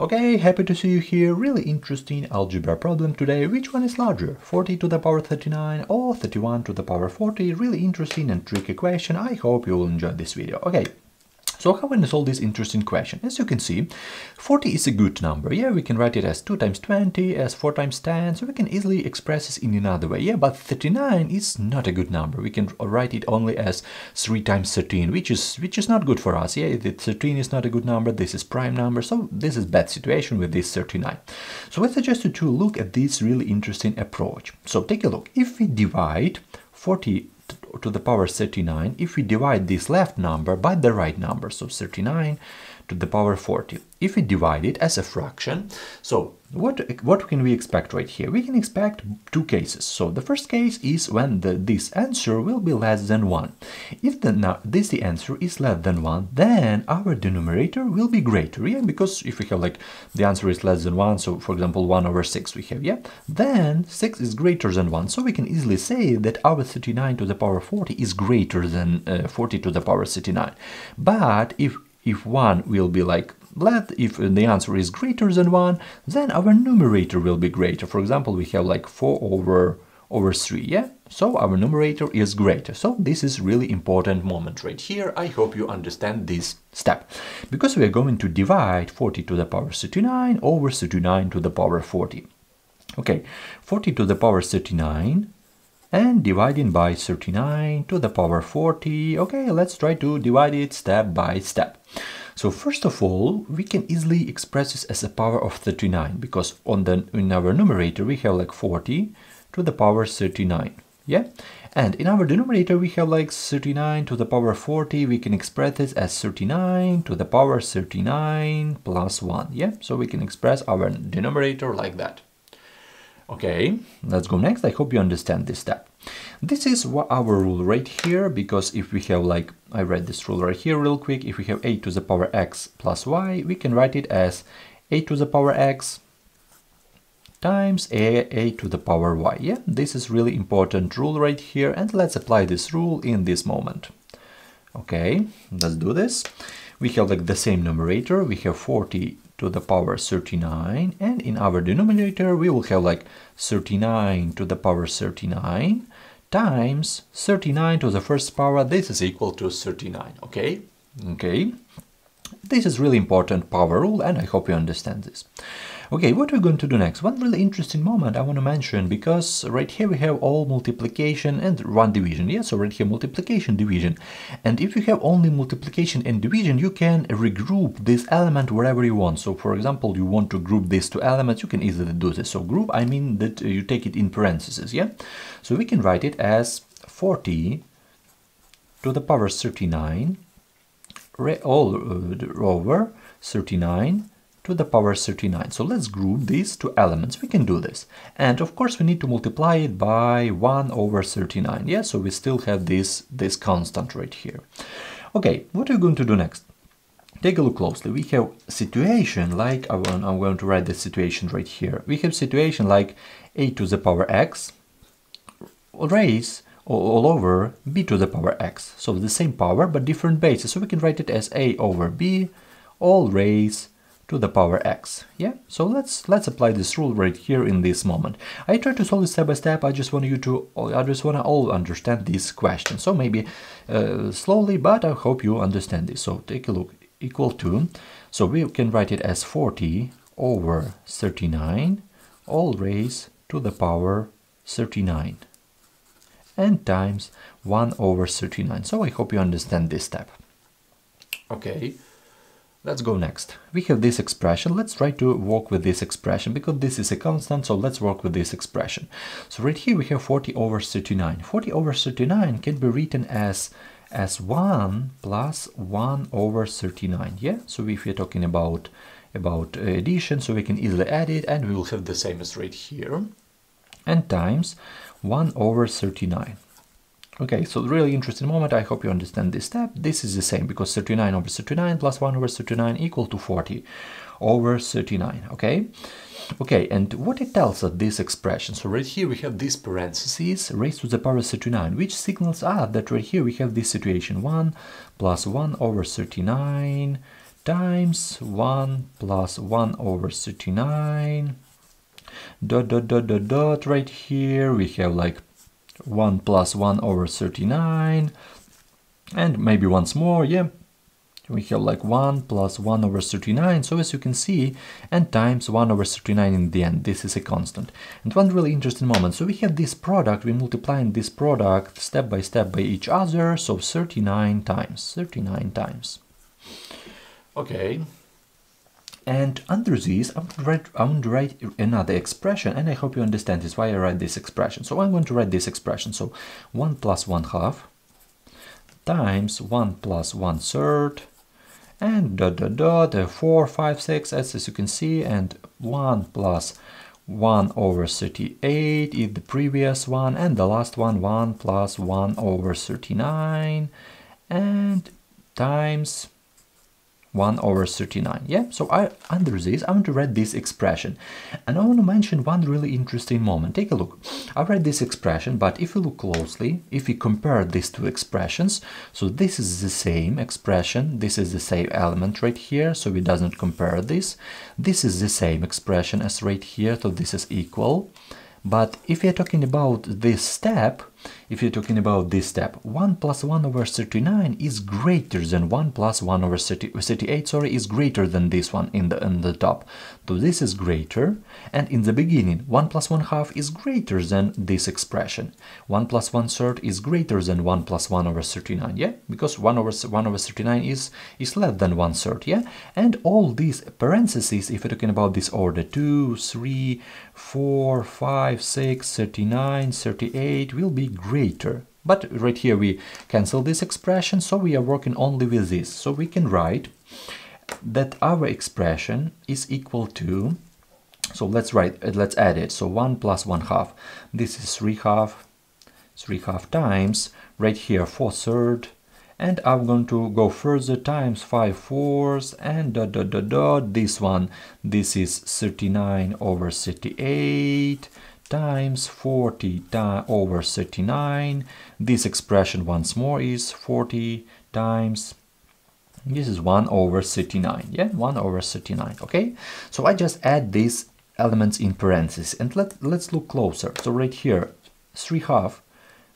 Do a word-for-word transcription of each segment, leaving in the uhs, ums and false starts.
Okay, happy to see you here, really interesting algebra problem today. Which one is larger, forty to the power thirty-nine or thirty-one to the power forty? Really interesting and tricky question. I hope you will enjoy this video. Okay, so how can we solve this interesting question? As you can see, forty is a good number. Yeah, we can write it as two times twenty, as four times ten, so we can easily express this in another way. Yeah, but thirty-nine is not a good number. We can write it only as three times thirteen, which is which is not good for us. Yeah, the thirteen is not a good number, this is prime number, so this is bad situation with this thirty-nine. So I suggest you to look at this really interesting approach. So take a look. If we divide forty to the power thirty-nine, if we divide this left number by the right number, so thirty-nine to the power forty, if we divide it as a fraction, so what what can we expect right here? We can expect two cases. So the first case is when the, this answer will be less than one. If the now this the answer is less than one, then our denominator will be greater, yeah, because if we have like the answer is less than one, so for example one over six we have, yeah, then six is greater than one, so we can easily say that our thirty-nine to the power forty is greater than uh, forty to the power thirty-nine. But if if one will be like let if the answer is greater than one, then our numerator will be greater. For example, we have like four over over three, yeah, so our numerator is greater. So this is really important moment right here. I hope you understand this step, because we are going to divide forty to the power thirty-nine over thirty-nine to the power forty. Okay, forty to the power thirty-nine and dividing by thirty-nine to the power forty. Okay, let's try to divide it step by step. So first of all, we can easily express this as a power of thirty-nine, because on the in our numerator we have like forty to the power thirty-nine, yeah, and in our denominator we have like thirty-nine to the power forty. We can express this as thirty-nine to the power thirty-nine plus one, yeah, so we can express our denominator like that. Okay, let's go next. I hope you understand this step. This is what our rule right here, because if we have like, I read this rule right here real quick, if we have a to the power x plus y, we can write it as a to the power x times a, a to the power y. Yeah, this is really important rule right here, and let's apply this rule in this moment. Okay, let's do this. We have like the same numerator, we have forty to the power thirty-nine, and in our denominator we will have like thirty-nine to the power thirty-nine times thirty-nine to the first power, this is equal to thirty-nine. Okay, okay, this is really important power rule, and I hope you understand this. Okay, what we're going to do next, one really interesting moment I want to mention, because right here we have all multiplication and one division, yeah, so right here multiplication, division, and if you have only multiplication and division, you can regroup this element wherever you want. So for example, you want to group these two elements, you can easily do this. So group, I mean that you take it in parentheses, yeah, so we can write it as forty to the power thirty-nine all over thirty-nine to the power thirty-nine. So let's group these two elements. We can do this, and of course we need to multiply it by one over thirty-nine, yeah, so we still have this this constant right here. Okay, what are we going to do next? Take a look closely. We have situation like, I'm going to write the situation right here, we have situation like a to the power x raised all over b to the power x, so the same power but different bases, so we can write it as a over b all raised to the power x, yeah, so let's let's apply this rule right here in this moment. I try to solve this step by step. I just want you to I just want to all understand this question, so maybe uh, slowly, but I hope you understand this. So take a look, equal to, so we can write it as forty over thirty-nine all raised to the power thirty-nine and times one over thirty-nine. So I hope you understand this step. Okay, let's go next. We have this expression. Let's try to work with this expression, because this is a constant, so let's work with this expression. So right here we have forty over thirty-nine. forty over thirty-nine can be written as as one plus one over thirty-nine, yeah, so if we're talking about about addition, so we can easily add it and we will have the same as right here, and times one over thirty-nine. Okay, so really interesting moment. I hope you understand this step. This is the same, because thirty-nine over thirty-nine plus one over thirty-nine equal to forty over thirty-nine. Okay, okay, and what it tells us, this expression, so right here we have these parentheses raised to the power thirty-nine, which signals us that right here we have this situation one plus one over thirty-nine times one plus one over thirty-nine, dot dot dot dot dot. Right here we have like one plus one over thirty-nine, and maybe once more. Yeah, we have like one plus one over thirty-nine, so as you can see, and times one over thirty-nine in the end. This is a constant. And one really interesting moment, so we have this product, we multiplying this product step by step by each other, so thirty-nine times, thirty-nine times. Okay. And under this, I'm going, to write, I'm going to write another expression, and I hope you understand this, why I write this expression. So I'm going to write this expression, so one plus one half times one plus one third, and dot dot dot, four, five, six, as, as you can see, and one plus one over thirty-eight is the previous one, and the last one, one plus one over thirty-nine, and times one over thirty-nine. Yeah, so I, under this, I want to write this expression. And I want to mention one really interesting moment. Take a look. I write this expression, but if you look closely, if we compare these two expressions, so this is the same expression, this is the same element right here, so we doesn't compare this. This is the same expression as right here, so this is equal. But if you're talking about this step, if you're talking about this step, one plus one over thirty-nine is greater than one plus one over thirty, thirty-eight, sorry, is greater than this one in the, in the top. So this is greater, and in the beginning, one plus one half is greater than this expression. one plus one third is greater than one plus one over thirty-nine, yeah? Because one over, one over thirty-nine is, is less than one third, yeah? And all these parentheses, if you're talking about this order, two, three, four, five, six, thirty-nine, thirty-eight, will be greater. But right here we cancel this expression, so we are working only with this. So we can write that our expression is equal to, so let's write, let's add it. So one plus one half, this is three half, three half times, right here four third, and I'm going to go further times five fourths, and dot dot dot dot, this one, this is thirty-nine over thirty-eight, times forty over thirty-nine. This expression once more is forty times, this is one over thirty-nine, yeah, one over thirty-nine. Okay, so I just add these elements in parentheses, and let, let's look closer. So right here three half,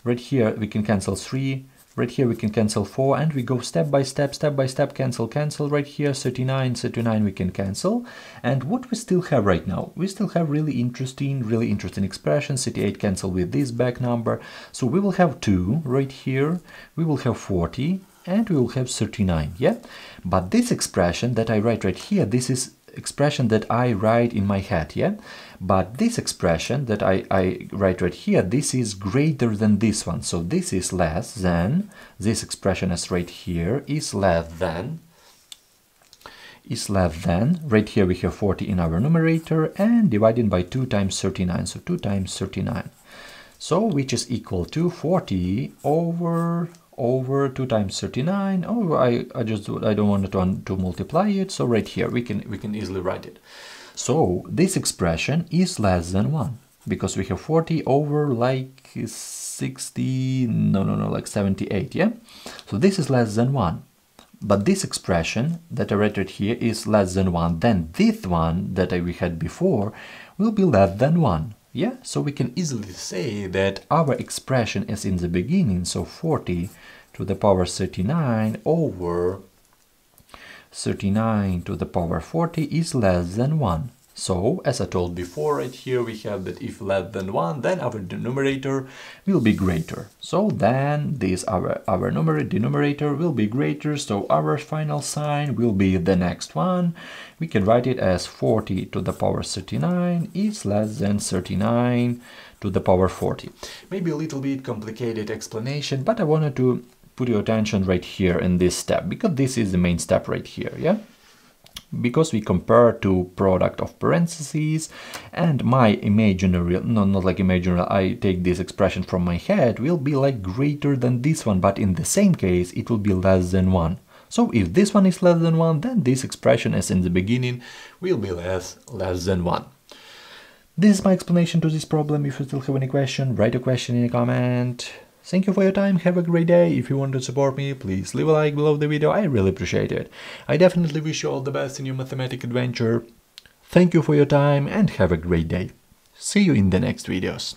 right here we can cancel three, right here we can cancel four, and we go step by step, step by step, cancel, cancel, right here thirty-nine, thirty-nine we can cancel. And what we still have right now, we still have really interesting, really interesting expressions. thirty-eight cancel with this back number, so we will have two right here, we will have forty, and we will have thirty-nine, yeah? But this expression that I write right here, this is expression that I write in my head, yeah? But this expression that I, I write right here, this is greater than this one. So this is less than, this expression as right here is less than, is less than, right here we have forty in our numerator, and divided by two times thirty-nine, so two times thirty-nine. So which is equal to forty over, over two times thirty-nine. Oh, I, I just I don't want to, to multiply it, so right here we can we can easily write it. So this expression is less than one, because we have forty over like sixty, no no no like seventy-eight, yeah? So this is less than one. But this expression that I write right here is less than one, then this one that I, we had before will be less than one. Yeah, so we can easily say that our expression is in the beginning, so forty to the power thirty-nine over thirty-nine to the power forty is less than one. So, as I told before, right here we have that if less than one, then our denominator will be greater. So then this our, our numerator, denominator will be greater, so our final sign will be the next one. We can write it as forty to the power thirty-nine is less than thirty-nine to the power forty. Maybe a little bit complicated explanation, but I wanted to put your attention right here in this step, because this is the main step right here, yeah? Because we compare to product of parentheses, and my imaginary, no, not like imaginary, I take this expression from my head, will be like greater than this one, but in the same case it will be less than one. So if this one is less than one, then this expression as in the beginning will be less, less than one. This is my explanation to this problem. If you still have any question, write a question in a comment. Thank you for your time, have a great day. If you want to support me, please leave a like below the video, I really appreciate it. I definitely wish you all the best in your mathematic adventure. Thank you for your time and have a great day. See you in the next videos.